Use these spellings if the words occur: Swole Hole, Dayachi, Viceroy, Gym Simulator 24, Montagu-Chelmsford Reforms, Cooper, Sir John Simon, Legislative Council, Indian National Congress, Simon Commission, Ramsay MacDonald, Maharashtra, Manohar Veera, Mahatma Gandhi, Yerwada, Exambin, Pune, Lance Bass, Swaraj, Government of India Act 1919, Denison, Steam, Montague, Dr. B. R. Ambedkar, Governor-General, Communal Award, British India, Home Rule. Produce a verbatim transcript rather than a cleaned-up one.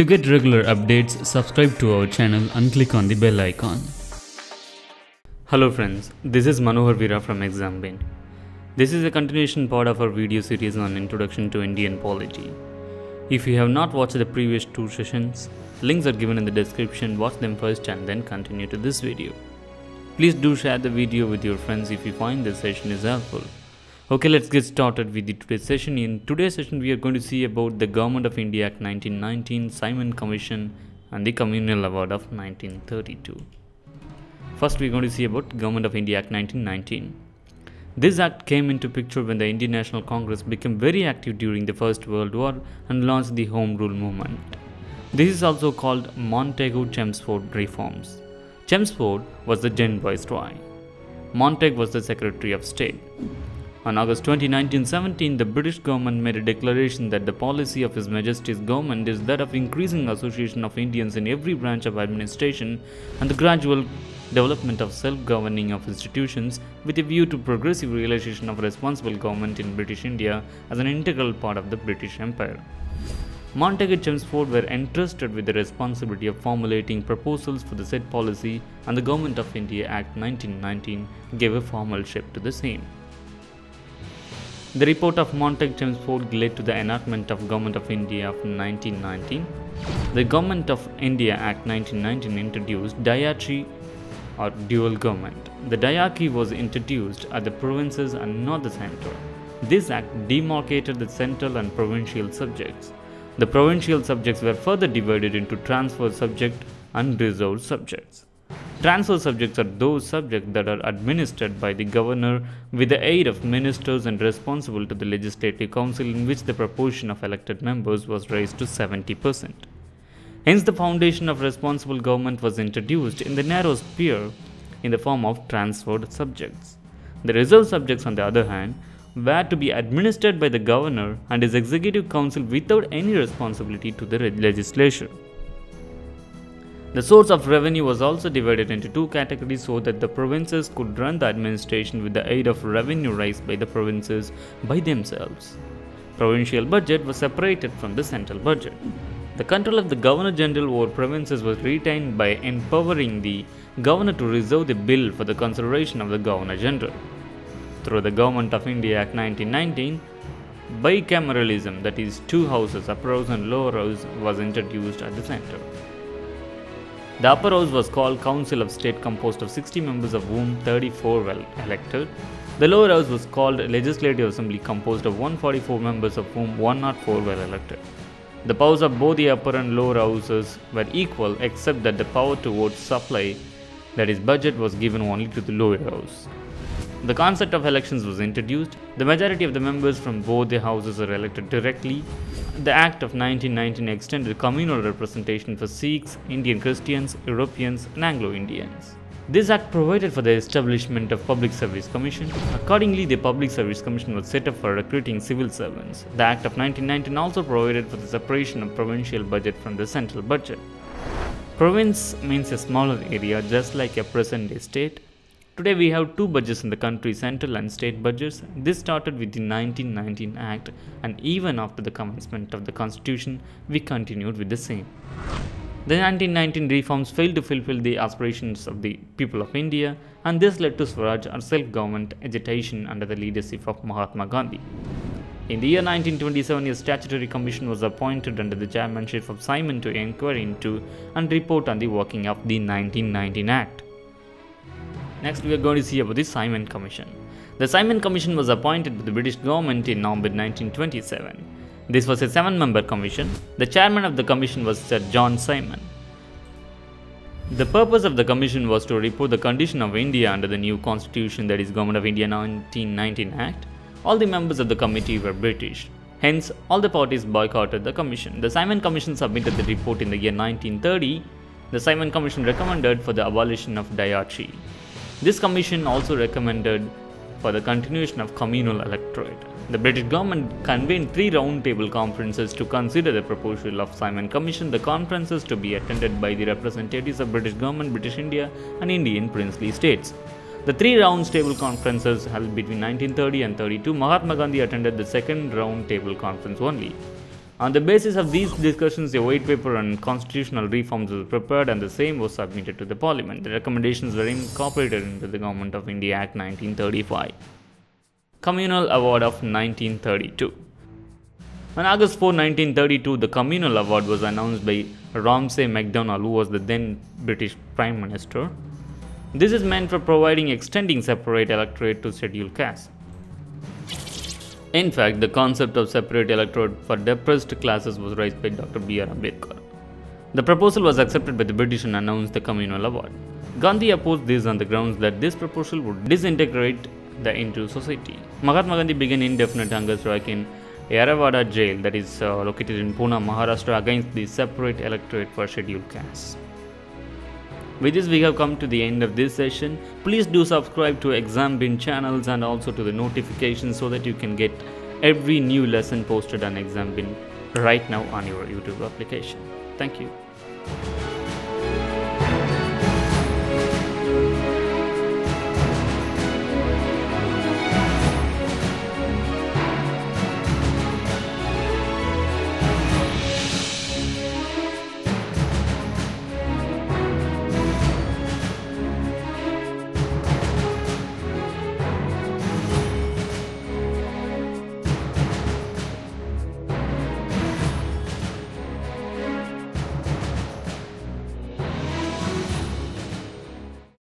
To get regular updates, subscribe to our channel and click on the bell icon. Hello friends, this is Manohar Veera from Exambin. This is a continuation part of our video series on Introduction to Indian Polity. If you have not watched the previous two sessions, links are given in the description, watch them first and then continue to this video. Please do share the video with your friends if you find this session is helpful. Okay, let's get started with the today's session. In today's session, we are going to see about the Government of India Act nineteen nineteen, Simon Commission and the Communal Award of nineteen thirty-two. First, we are going to see about Government of India Act nineteen nineteen. This act came into picture when the Indian National Congress became very active during the First World War and launched the Home Rule movement. This is also called Montagu-Chelmsford Reforms. Chelmsford was the Gen Viceroy. Montagu was the Secretary of State. On August twentieth, nineteen seventeen, the British government made a declaration that the policy of His Majesty's government is that of increasing association of Indians in every branch of administration and the gradual development of self-governing of institutions with a view to progressive realization of responsible government in British India as an integral part of the British Empire. Montagu and Chelmsford were entrusted with the responsibility of formulating proposals for the said policy, and the Government of India Act nineteen nineteen gave a formal shape to the same. The report of Montagu-Chelmsford led to the enactment of Government of India of nineteen nineteen. The Government of India Act nineteen nineteen introduced Dayachi or dual government. The Dayachi was introduced at the provinces and not the centre. This act demarcated the central and provincial subjects. The provincial subjects were further divided into transfer subject and reserved subjects. Transfer subjects are those subjects that are administered by the governor with the aid of ministers and responsible to the legislative council, in which the proportion of elected members was raised to seventy percent. Hence, the foundation of responsible government was introduced in the narrow sphere in the form of transferred subjects. The reserved subjects, on the other hand, were to be administered by the governor and his executive council without any responsibility to the legislature. The source of revenue was also divided into two categories so that the provinces could run the administration with the aid of revenue raised by the provinces by themselves. Provincial budget was separated from the central budget. The control of the Governor-General over provinces was retained by empowering the governor to reserve the bill for the consideration of the Governor-General. Through the Government of India Act nineteen nineteen, bicameralism, that is two houses, upper house and lower house, was introduced at the centre. The upper house was called Council of State, composed of sixty members, of whom thirty-four were elected. The lower house was called Legislative Assembly, composed of one hundred forty-four members, of whom one hundred four were elected. The powers of both the upper and lower houses were equal, except that the power to vote supply, that is budget, was given only to the lower house. The concept of elections was introduced. The majority of the members from both the houses are elected directly. The Act of nineteen nineteen extended communal representation for Sikhs, Indian Christians, Europeans and Anglo-Indians. This act provided for the establishment of Public Service Commission. Accordingly, the Public Service Commission was set up for recruiting civil servants. The Act of nineteen nineteen also provided for the separation of provincial budget from the central budget. Province means a smaller area, just like a present-day state. Today we have two budgets in the country, central and state budgets. This started with the nineteen nineteen Act, and even after the commencement of the Constitution, we continued with the same. The nineteen nineteen reforms failed to fulfill the aspirations of the people of India, and this led to Swaraj or self-government agitation under the leadership of Mahatma Gandhi. In the year nineteen twenty-seven, a statutory commission was appointed under the chairmanship of Simon to inquire into and report on the working of the nineteen nineteen Act. Next, we are going to see about the Simon Commission. The Simon Commission was appointed by the British government in November nineteen twenty-seven. This was a seven-member commission. The chairman of the commission was Sir John Simon. The purpose of the commission was to report the condition of India under the new constitution, that is Government of India nineteen nineteen Act. All the members of the committee were British. Hence, all the parties boycotted the commission. The Simon Commission submitted the report in the year nineteen thirty. The Simon Commission recommended for the abolition of Dayachi. This commission also recommended for the continuation of communal electorate. The British government convened three round-table conferences to consider the proposal of Simon Commission. The conferences to be attended by the representatives of British government, British India and Indian princely states. The three round-table conferences held between nineteen thirty and thirty-two, Mahatma Gandhi attended the second round-table conference only. On the basis of these discussions, a white paper on constitutional reforms was prepared, and the same was submitted to the Parliament. The recommendations were incorporated into the Government of India Act nineteen thirty-five. Communal Award of nineteen thirty-two. On August fourth, nineteen thirty-two, the Communal Award was announced by Ramsay MacDonald, who was the then British Prime Minister. This is meant for providing extending separate electorate to scheduled castes. In fact, the concept of separate electorate for depressed classes was raised by Doctor B R Ambedkar. The proposal was accepted by the British and announced the Communal Award. Gandhi opposed this on the grounds that this proposal would disintegrate the into society. Mahatma Gandhi began indefinite hunger strike in Yerwada jail, that is uh, located in Pune, Maharashtra, against the separate electorate for scheduled castes. With this, we have come to the end of this session. Please do subscribe to Exambin channels and also to the notifications so that you can get every new lesson posted on Exambin right now on your YouTube application. Thank you.